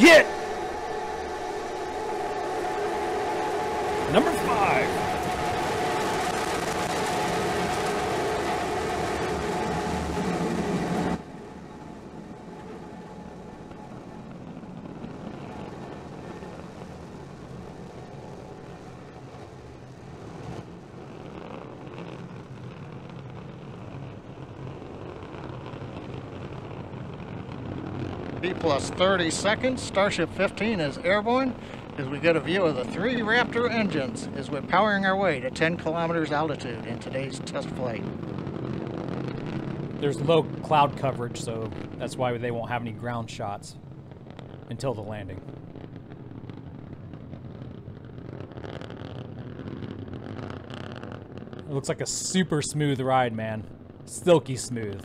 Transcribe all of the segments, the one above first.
Get! Number 5. Plus 30 seconds, Starship 15 is airborne as we get a view of the 3 Raptor engines as we're powering our way to 10 kilometers altitude in today's test flight. There's low cloud coverage, so that's why they won't have any ground shots until the landing. It looks like a super smooth ride, man. Silky smooth.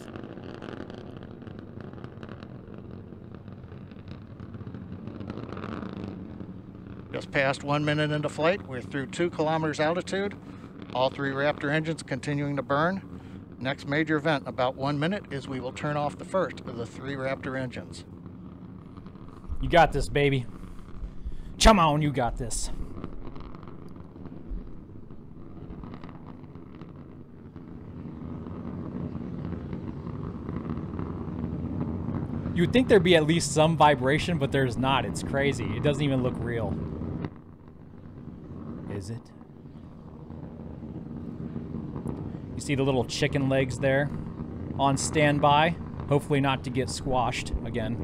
Just past 1 minute into flight, we're through 2 kilometers altitude. All 3 Raptor engines continuing to burn. Next major event in about 1 minute is we will turn off the first of the 3 Raptor engines. You got this, baby. Come on, you got this. You would think there'd be at least some vibration, but there's not. It's crazy. It doesn't even look real. Is it? You see the little chicken legs there on standby, hopefully not to get squashed again.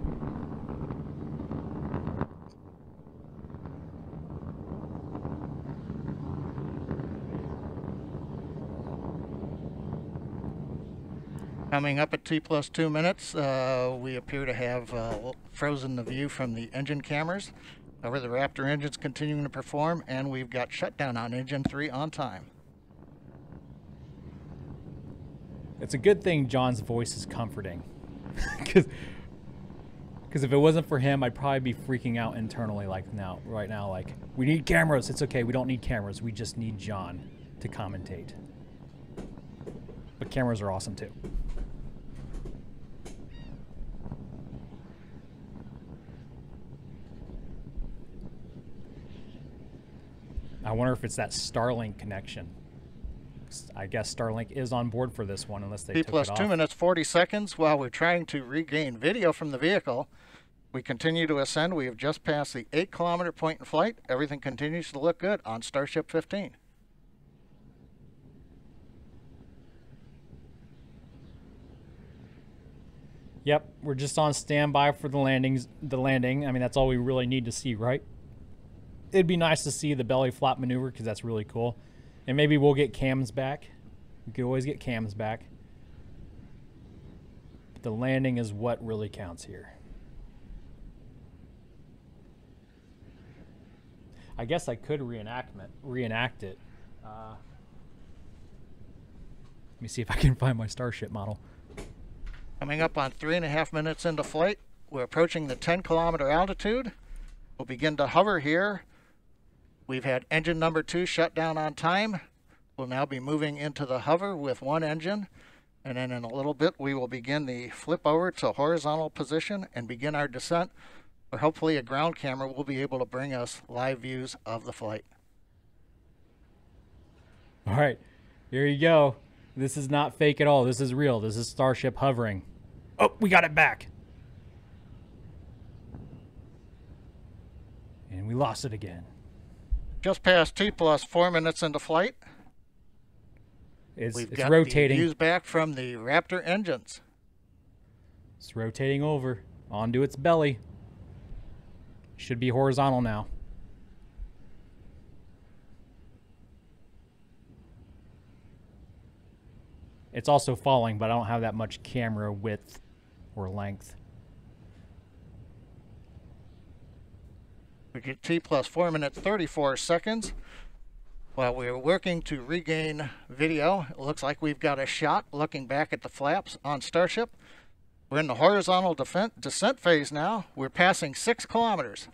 Coming up at T plus 2 minutes, we appear to have frozen the view from the engine cameras. However, the Raptor engine's continuing to perform, and we've got shutdown on engine 3 on time. It's a good thing John's voice is comforting. Because if it wasn't for him, I'd probably be freaking out internally right now, like, we need cameras. It's okay, we don't need cameras. We just need John to commentate. But cameras are awesome too. I wonder if it's that Starlink connection. I guess Starlink is on board for this one unless they took it off. T plus 2 minutes 40 seconds. While we're trying to regain video from the vehicle, we continue to ascend. We have just passed the 8-kilometer point in flight. Everything continues to look good on Starship 15. Yep, we're just on standby for the landing. I mean, that's all we really need to see, right? It'd be nice to see the belly flop maneuver because that's really cool. And maybe we'll get cams back. We could always get cams back. But the landing is what really counts here. I guess I could reenact it. Let me see if I can find my Starship model. Coming up on 3.5 minutes into flight, we're approaching the 10-kilometer altitude. We'll begin to hover here. We've had engine number 2 shut down on time. We'll now be moving into the hover with 1 engine. And then in a little bit, we will begin the flip over to horizontal position and begin our descent. Or hopefully a ground camera will be able to bring us live views of the flight. All right, here you go. This is not fake at all. This is real. This is Starship hovering. Oh, we got it back. And we lost it again. Just past T plus 4 minutes into flight. It's rotating. We've got the views back from the Raptor engines. It's rotating over onto its belly. Should be horizontal now. It's also falling, but I don't have that much camera width or length. We get T plus 4 minutes 34 seconds. While we're working to regain video, it looks like we've got a shot looking back at the flaps on Starship. We're in the horizontal descent phase now. We're passing 6 kilometers.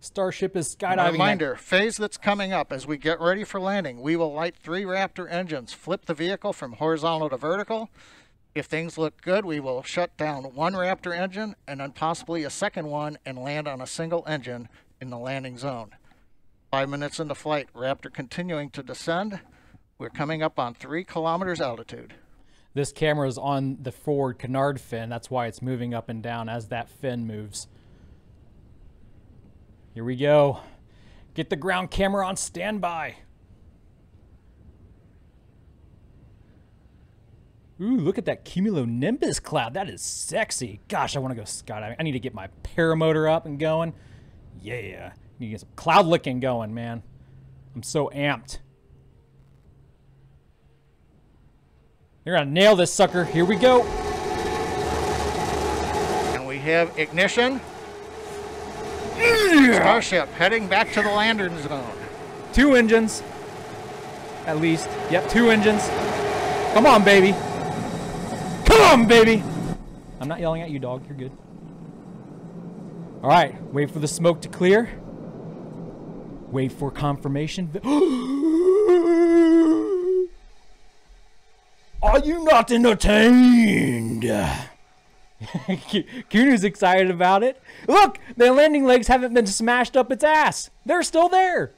Starship is skydiving. Reminder, phase that's coming up as we get ready for landing, we will light 3 Raptor engines, flip the vehicle from horizontal to vertical, If things look good, we will shut down one Raptor engine and then possibly a second one and land on a single engine in the landing zone. 5 minutes into flight, Raptor continuing to descend. We're coming up on 3 kilometers altitude. This camera is on the forward canard fin. That's why it's moving up and down as that fin moves. Here we go. Get the ground camera on standby. Ooh, look at that cumulonimbus cloud. That is sexy. Gosh, I want to go skydiving. I need to get my paramotor up and going. Yeah. Need to get some cloud licking going, man. I'm so amped. You're gonna nail this sucker. Here we go. And we have ignition. Starship heading back to the landing zone. Two engines. At least. Yep, two engines. Come on, baby. Come on, baby. I'm not yelling at you, dog. You're good. All right. Wait for the smoke to clear. Wait for confirmation. Are you not entertained? Kunu's excited about it. Look, the landing legs haven't been smashed up its ass. They're still there.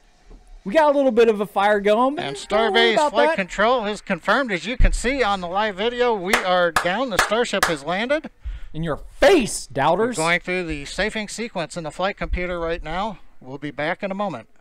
We got a little bit of a fire going. And Starbase Flight Control has confirmed, as you can see on the live video, we are down. The Starship has landed. In your face, doubters. We're going through the safing sequence in the flight computer right now. We'll be back in a moment.